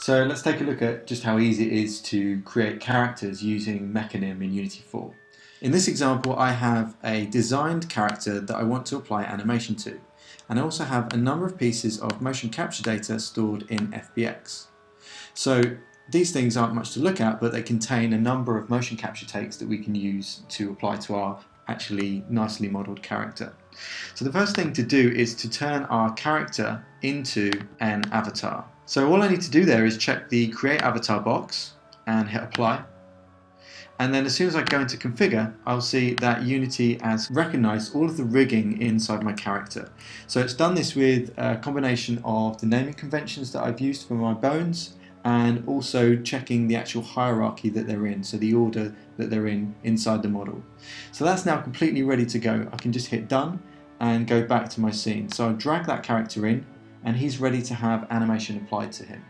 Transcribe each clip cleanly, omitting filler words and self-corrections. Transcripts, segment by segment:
So let's take a look at just how easy it is to create characters using Mecanim in Unity 4. In this example, I have a designed character that I want to apply animation to, and I also have a number of pieces of motion capture data stored in FBX. So these things aren't much to look at, but they contain a number of motion capture takes that we can use to apply to our actually nicely modeled character. So the first thing to do is to turn our character into an avatar. So all I need to do there is check the Create Avatar box and hit Apply. And then as soon as I go into Configure, I'll see that Unity has recognized all of the rigging inside my character. So it's done this with a combination of the naming conventions that I've used for my bones and also checking the actual hierarchy that they're in, so the order that they're in inside the model. So that's now completely ready to go. I can just hit Done and go back to my scene. So I'll drag that character in and he's ready to have animation applied to him.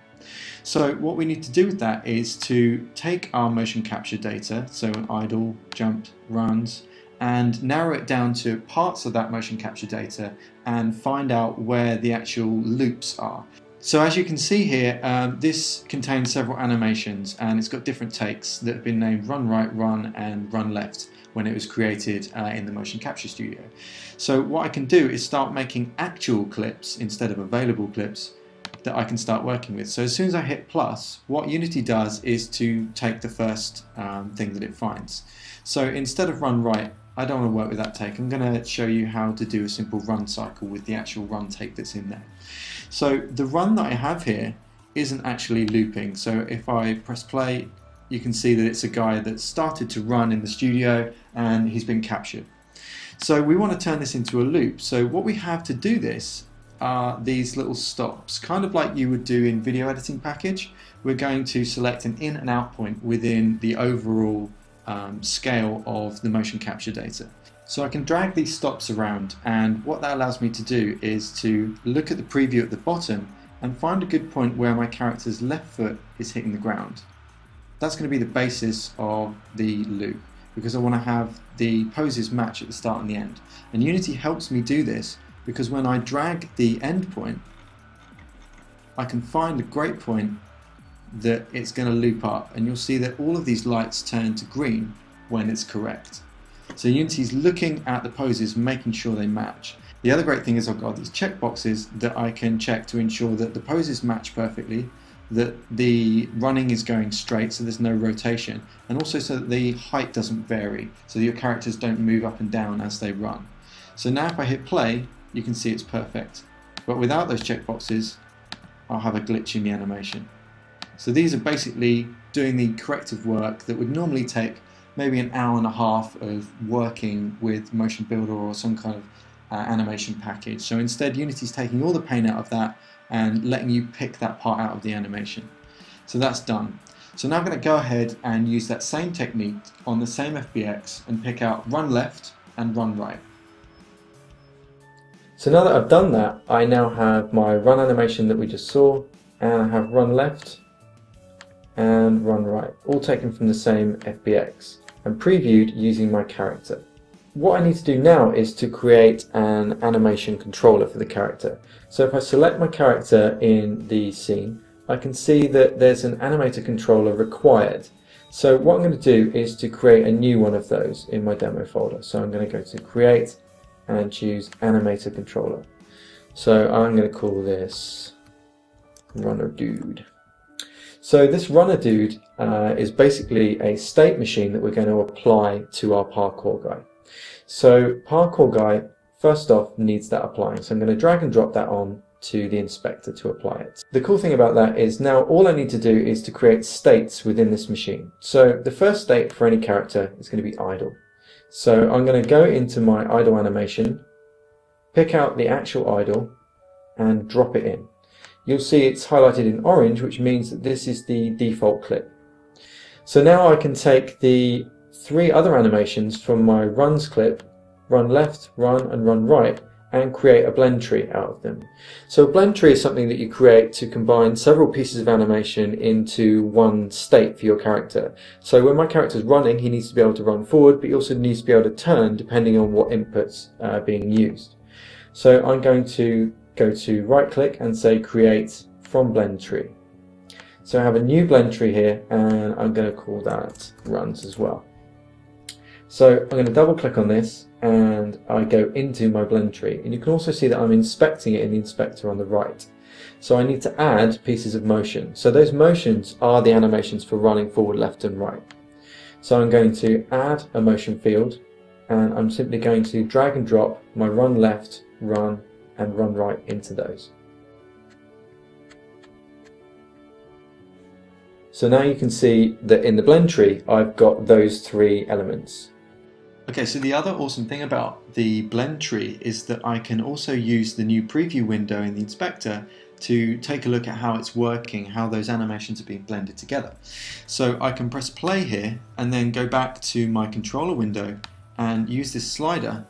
So what we need to do with that is to take our motion capture data, so an idle, jump, runs, and narrow it down to parts of that motion capture data and find out where the actual loops are. So as you can see here, this contains several animations and it's got different takes that have been named run right, run and run left when it was created in the Motion Capture Studio. So what I can do is start making actual clips instead of available clips that I can start working with. So as soon as I hit plus, what Unity does is to take the first thing that it finds. So instead of run right, I don't want to work with that take. I'm going to show you how to do a simple run cycle with the actual run take that's in there. So the run that I have here isn't actually looping. So if I press play, you can see that it's a guy that started to run in the studio and he's been captured. So we want to turn this into a loop. So what we have to do this are these little stops, kind of like you would do in video editing package. We're going to select an in and out point within the overall scale of the motion capture data. So I can drag these stops around, and what that allows me to do is to look at the preview at the bottom and find a good point where my character's left foot is hitting the ground. That's going to be the basis of the loop, because I want to have the poses match at the start and the end. And Unity helps me do this because when I drag the end point, I can find a great point that it's going to loop up, and you'll see that all of these lights turn to green when it's correct. So Unity's looking at the poses, making sure they match. The other great thing is I've got these checkboxes that I can check to ensure that the poses match perfectly, that the running is going straight so there's no rotation, and also so that the height doesn't vary, so that your characters don't move up and down as they run. So now if I hit play, you can see it's perfect, but without those checkboxes I'll have a glitch in the animation. So these are basically doing the corrective work that would normally take maybe an hour and a half of working with Motion Builder or some kind of animation package. So instead Unity's taking all the pain out of that and letting you pick that part out of the animation. So that's done. So now I'm going to go ahead and use that same technique on the same FBX and pick out run left and run right. So now that I've done that, I now have my run animation that we just saw, and I have run left and run right, all taken from the same FBX and previewed using my character. What I need to do now is to create an animation controller for the character. So if I select my character in the scene, I can see that there's an animator controller required. So what I'm going to do is to create a new one of those in my demo folder. So I'm going to go to Create and choose Animator Controller. So I'm going to call this Runner Dude. So this runner dude is basically a state machine that we're going to apply to our parkour guy. So parkour guy, first off, needs that applying. So I'm going to drag and drop that on to the inspector to apply it. The cool thing about that is now all I need to do is to create states within this machine. So the first state for any character is going to be idle. So I'm going to go into my idle animation, pick out the actual idle and drop it in. You'll see it's highlighted in orange, which means that this is the default clip. So now I can take the three other animations from my runs clip, run left, run and run right, and create a blend tree out of them. So a blend tree is something that you create to combine several pieces of animation into one state for your character. So when my character's running, he needs to be able to run forward, but he also needs to be able to turn depending on what inputs are being used. So I'm going to go to right click and say create from blend tree. So I have a new blend tree here, and I'm going to call that runs as well. So I'm going to double click on this and I go into my blend tree, and you can also see that I'm inspecting it in the inspector on the right. So I need to add pieces of motion. So those motions are the animations for running forward, left and right. So I'm going to add a motion field, and I'm simply going to drag and drop my run left, run and run right into those. So now you can see that in the blend tree, I've got those three elements. Okay, so the other awesome thing about the blend tree is that I can also use the new preview window in the inspector to take a look at how it's working, how those animations are being blended together. So I can press play here and then go back to my controller window and use this slider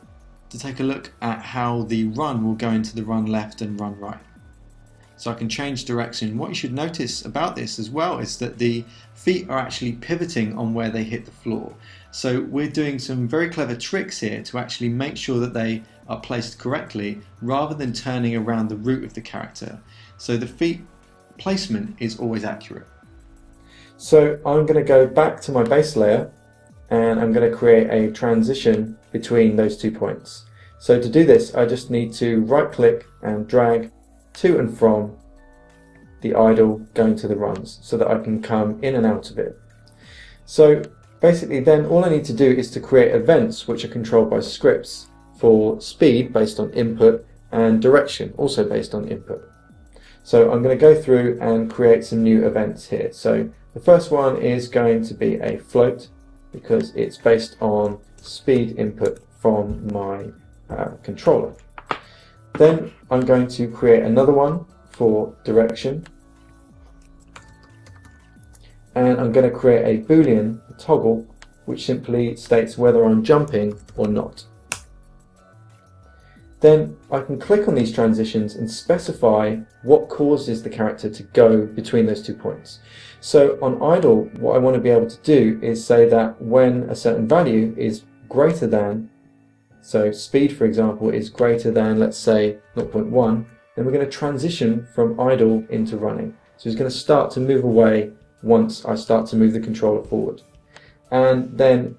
to take a look at how the run will go into the run left and run right. So I can change direction. What you should notice about this as well is that the feet are actually pivoting on where they hit the floor. So we're doing some very clever tricks here to actually make sure that they are placed correctly rather than turning around the root of the character. So the feet placement is always accurate. So I'm going to go back to my base layer and I'm going to create a transition between those two points. So to do this, I just need to right click and drag to and from the idle going to the runs so that I can come in and out of it. So basically then all I need to do is to create events which are controlled by scripts for speed based on input and direction also based on input. So I'm going to go through and create some new events here. So the first one is going to be a float because it's based on speed input from my controller. Then I'm going to create another one for direction, and I'm going to create a boolean, a toggle, which simply states whether I'm jumping or not. Then I can click on these transitions and specify what causes the character to go between those two points. So on idle, what I want to be able to do is say that when a certain value is greater than, so speed, for example, is greater than, let's say, 0.1, then we're going to transition from idle into running. So it's going to start to move away once I start to move the controller forward. And then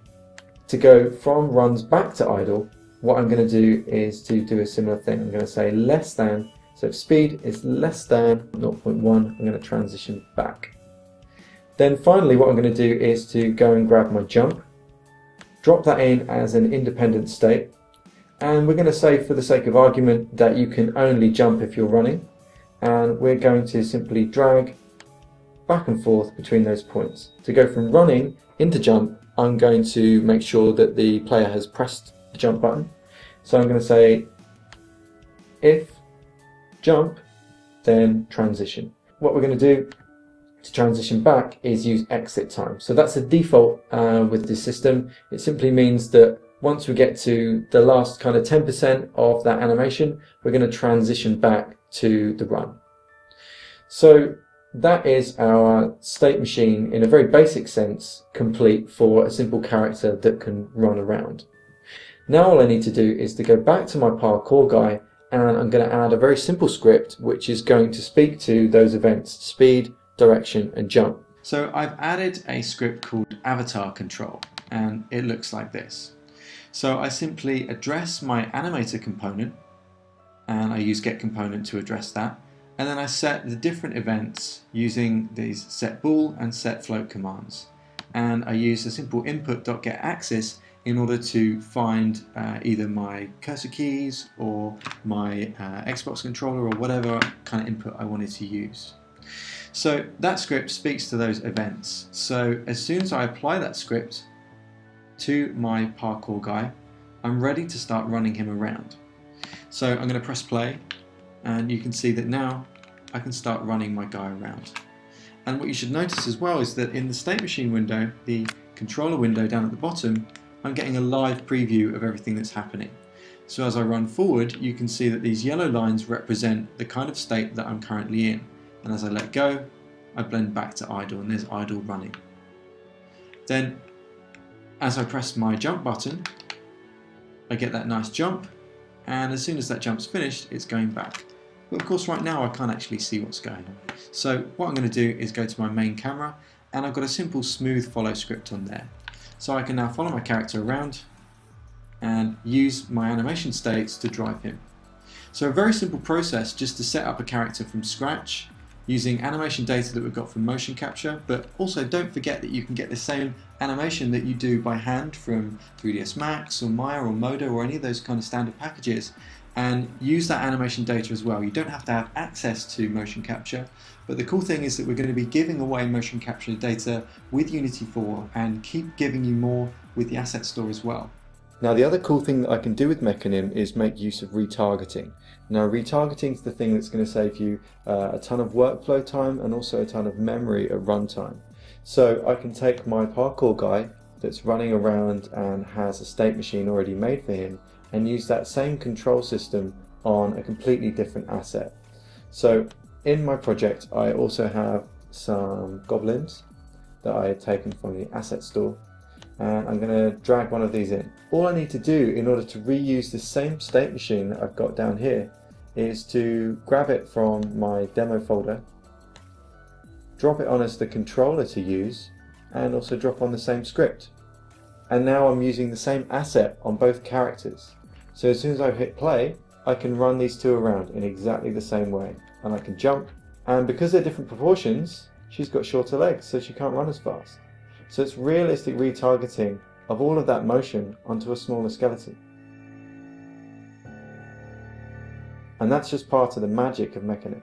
to go from runs back to idle, what I'm going to do is to do a similar thing. I'm going to say less than, so if speed is less than 0.1, I'm going to transition back. Then finally, what I'm going to do is to go and grab my jump, drop that in as an independent state, and we're going to say for the sake of argument that you can only jump if you're running, and we're going to simply drag back and forth between those points. To go from running into jump, I'm going to make sure that the player has pressed the jump button. So I'm going to say if jump, then transition. What we're going to do to transition back is use exit time. So that's the default with this system. It simply means that once we get to the last kind of 10% of that animation, we're going to transition back to the run. So that is our state machine in a very basic sense, complete for a simple character that can run around. Now all I need to do is to go back to my parkour guy, and I'm going to add a very simple script which is going to speak to those events, speed, direction and jump. So I've added a script called avatar control, and it looks like this. So I simply address my animator component, and I use get component to address that, and then I set the different events using these set bool and set float commands, and I use a simple input.getAxis in order to find either my cursor keys or my Xbox controller or whatever kind of input I wanted to use. So that script speaks to those events. So as soon as I apply that script to my parkour guy, I'm ready to start running him around. So I'm going to press play, and you can see that now I can start running my guy around. And what you should notice as well is that in the state machine window, the controller window down at the bottom, I'm getting a live preview of everything that's happening. So as I run forward, you can see that these yellow lines represent the kind of state that I'm currently in. And as I let go, I blend back to idle, and there's idle running. Then, as I press my jump button, I get that nice jump, and as soon as that jump's finished, it's going back. But of course right now I can't actually see what's going on. So what I'm going to do is go to my main camera, and I've got a simple smooth follow script on there. So I can now follow my character around and use my animation states to drive him. So a very simple process just to set up a character from scratch using animation data that we've got from motion capture, but also don't forget that you can get the same animation that you do by hand from 3ds Max or Maya or Moda or any of those kind of standard packages, and use that animation data as well. You don't have to have access to motion capture, but the cool thing is that we're going to be giving away motion capture data with Unity 4 and keep giving you more with the asset store as well. Now the other cool thing that I can do with Mecanim is make use of retargeting. Now retargeting is the thing that's going to save you a ton of workflow time and also a ton of memory at runtime. So I can take my parkour guy that's running around and has a state machine already made for him and use that same control system on a completely different asset. So in my project I also have some goblins that I had taken from the asset store. And I'm going to drag one of these in. All I need to do in order to reuse the same state machine that I've got down here is to grab it from my demo folder, drop it on as the controller to use, and also drop on the same script. And now I'm using the same asset on both characters. So as soon as I hit play, I can run these two around in exactly the same way. And I can jump, and because they're different proportions, she's got shorter legs, so she can't run as fast. So it's realistic retargeting of all of that motion onto a smaller skeleton. And that's just part of the magic of Mecanim.